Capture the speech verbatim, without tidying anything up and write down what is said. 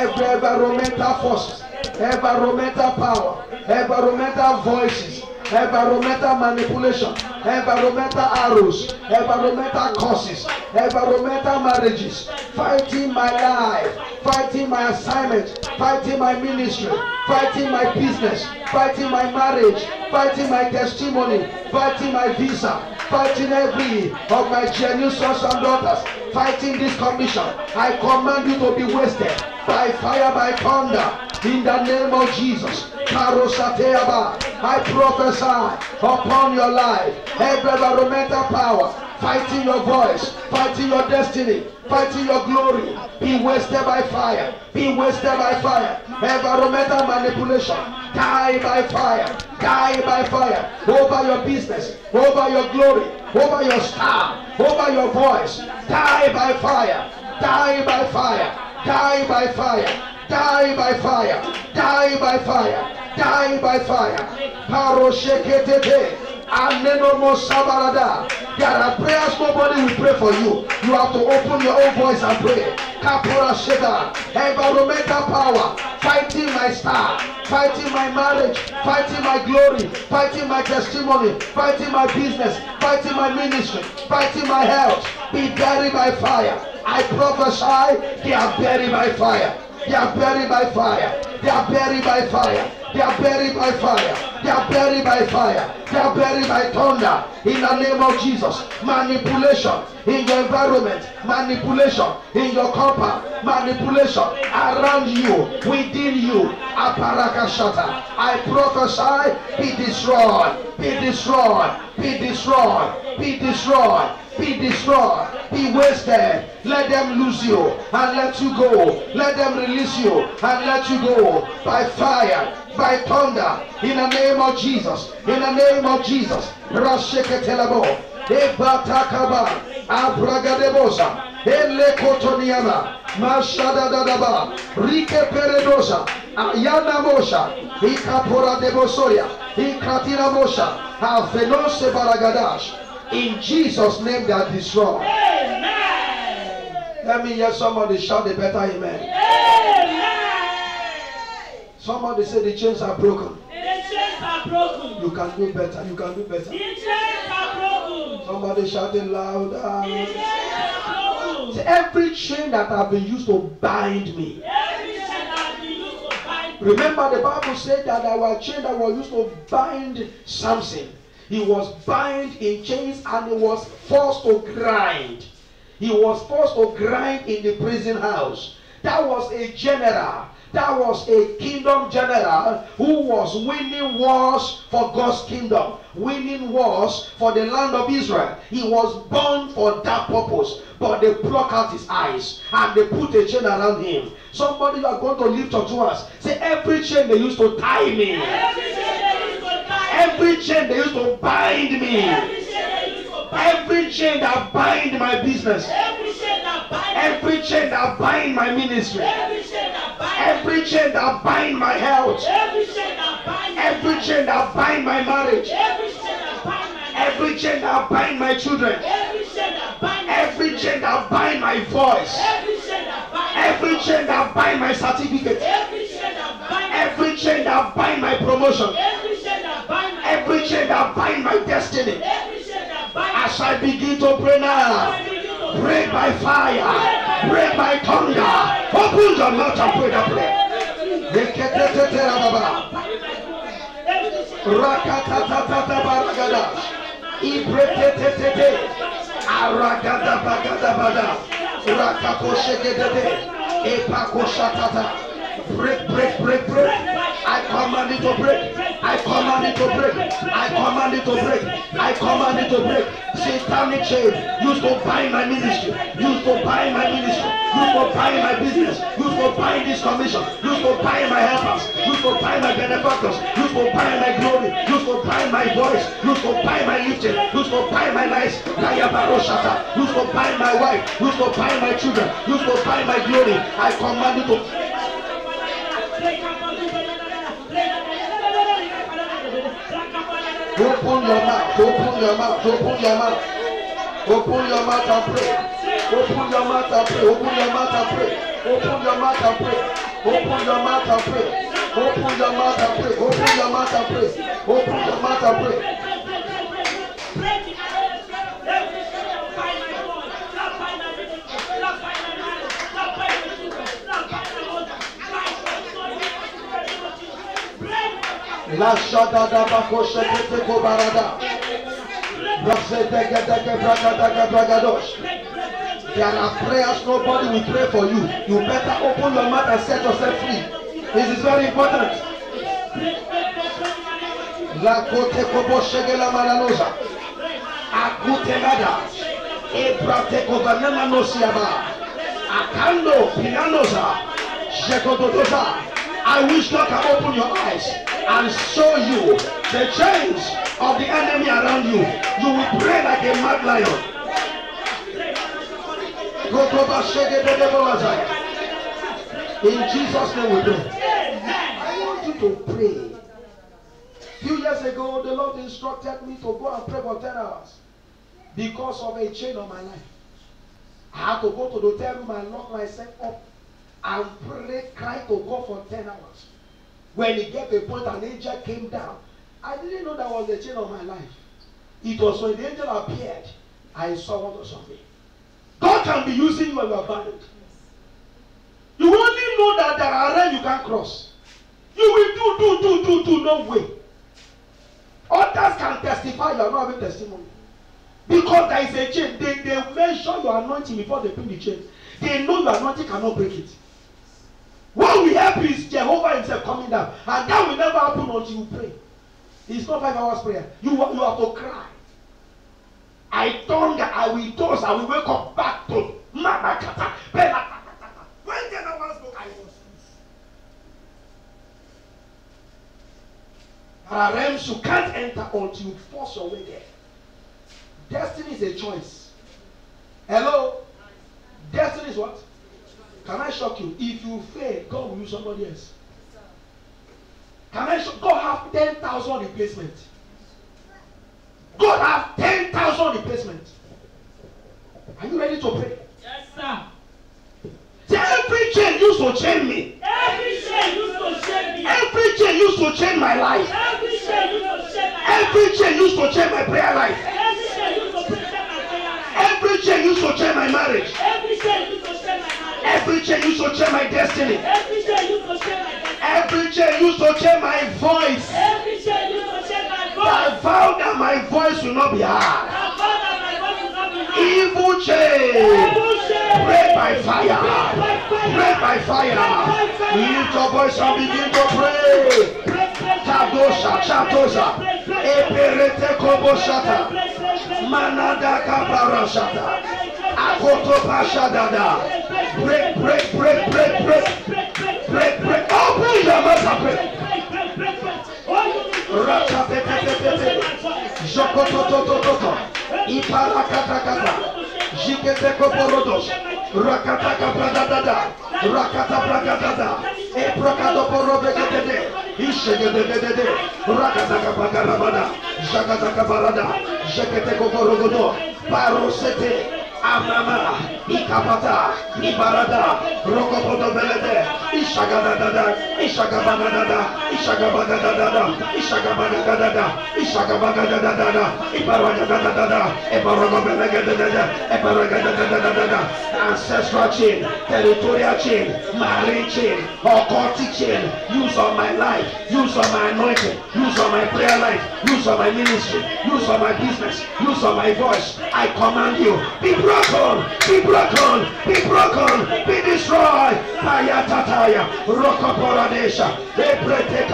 every environmental force, environmental power, environmental voices, environmental manipulation, environmental arrows, environmental causes, environmental marriages, fighting my life, fighting my assignment, fighting my ministry, fighting my business, fighting my marriage, fighting my testimony, fighting my visa, fighting every of my genuine sons and daughters, fighting this commission. I command you to be wasted by fire, by thunder, in the name of Jesus. I prophesy upon your life, every environmental power fighting your voice, fighting your destiny, fighting your glory, be wasted by fire, be wasted by fire. Environmental manipulation, die by fire, die by fire, over your business, over your glory, over your star, over your voice, die by fire, die by fire, die by fire, die by fire, die by fire, die by fire. There are prayers nobody will pray for you. You have to open your own voice and pray. Environmental power fighting my star, fighting my marriage, fighting my glory, fighting my testimony, fighting my business, fighting my ministry, fighting my health, be buried by fire. I prophesy they are buried by fire. They are buried by fire. They are buried by fire. They are buried by fire. They are buried by fire. They are buried by thunder. In the name of Jesus. Manipulation in your environment. Manipulation in your compound. Manipulation around you, within you. Aparakashata. I prophesy, be destroyed. Be destroyed. Be destroyed. Be destroyed. Be destroyed, be wasted. Let them lose you and let you go. Let them release you and let you go. By fire, by thunder, in the name of Jesus, in the name of Jesus. Rasheketelabo, Ebatakaba, Abragadebosa, Elekotoniama, Mashadadadaba, Rike Peredosa, Ayana Mosha, Ikapora Debosoya, Ikatina Mosha, Avenose Baragadash. In Jesus' name they are destroyed. Amen. Let me hear somebody shout a better amen. Amen. Somebody say the chains are broken. The chains are broken. You can do better. You can do better. The chains are broken. Somebody shouting louder. The chains are broken. Say, every chain that have been used to bind me. Every chain that have been used to bind me. Remember the Bible said that there were chains that were used to bind Samson. He was bound in chains and he was forced to grind. He was forced to grind in the prison house. That was a general. That was a kingdom general who was winning wars for God's kingdom. Winning wars for the land of Israel. He was born for that purpose. But they plucked out his eyes and they put a chain around him. Somebody are going to lift up to us. Say, every chain they used to tie me. Every chain. Every chain they used to bind me. Every chain that bind my business. Every chain that bind my ministry. Every chain that bind my health. Every chain that bind my marriage. Every chain that bind my children. Every chain that bind my voice. Every chain that bind my certificate. Every chain that bind my promotion. Every chain that bind my destiny. As I begin to pray now, pray by fire, pray by thunder. Open your mouth and pray the prayer. Break, break, break, break. I command it to break. I command it to break. I command it to break. I command it to break. Satanic chain used to bind my ministry. Used to bind my ministry. Used to bind my business. Used to bind this commission. Used to bind my helpers. Used to bind my benefactors. Used to bind my glory. Used to bind my voice. Used to bind my lifting. Used to bind my life. Used to bind my wife. Used to bind my children. Used to bind my glory. I command it to. Open your mouth, open your mouth, open your mouth, open your mouth and pray. Open your mouth and pray. Open your mouth and pray. Open your mouth and pray. Open your mouth and pray. Open your mouth and pray. Open your mouth and pray. Open your mouth and pray. La shada da bakoshe kete kobarada. Brase deke deke braga deke bragadosh. There are prayers nobody will pray for you. You better open your mouth and set yourself free. This is very important. La kote kobo shegela mananosa. Akute lada. Ebrate kovanema nosiaba. Akando pinanosa. Shekototosa. I wish God can open your eyes and show you the chains of the enemy around you. You will pray like a mad lion. In Jesus' name we pray. I want you to pray. A few years ago, the Lord instructed me to go and pray for ten hours because of a chain on my life. I had to go to the hotel room and lock myself up and pray, cry to God for ten hours. When it gave a point, an angel came down. I didn't know there was a chain on my life. It was when the angel appeared, I saw what was on me. God can be using you when you are bound. You only know that there are lines you can cross. You will do, do, do, do, do, no way. Others can testify, you are not having testimony. Because there is a chain. They, they measure your anointing before they bring the chain. They know your anointing cannot break it. What will help is Jehovah himself coming down. And that will never happen until you pray. It's not five hours prayer. You, you have to cry. I turned, I will toss, I will wake up back to Mama Kata. When the hours go, I was there are realms you can't enter until you force your way there. Destiny is a choice. Hello? Destiny is what? Can I shock you? If you fail, God will use somebody else. Can I shock you? God have ten thousand replacements. God have ten thousand replacements. Are you ready to pray? Yes, sir. Every chain used to chain me. Every chain used to chain me. Every chain used to chain my life. Every chain used to chain my life. Every chain used to chain my prayer life. Every chain used to chain my prayer life. Every chain used to chain my marriage. Every chain used to chain my marriage. Every chain used to chain my destiny. Every chain used to chain my destiny. Every chain used to chain my voice. Every chain used to chain my voice. I vowed that my voice will not be heard. Evil chain. Pray by fire. Pray by fire. Lift your voice and begin to pray. Tadosha, Chatosa, Eperete Koboshata, Manada Kabarashata, Akotopashadada. Break, break, break, break, break, break, break. Open your mouth and pray. Amama, Ikapata, Ibarada, Rokopoto Belede, Ishagadadada, Ishagabanadada, Ishagabanadada, Ishagabanadada, Ishagabanadada, Ibaradadada, Ebaragabelagadada, Ebaragadadada, ancestral chain, territorial chain, marine chain, occultic chain, use of my life, use of my anointing, use of my prayer life, use of my ministry, use of my business, use of my voice. I command you, people. Be broken, be broken, be broken, be destroyed. Paya tataya, rokoporadesha,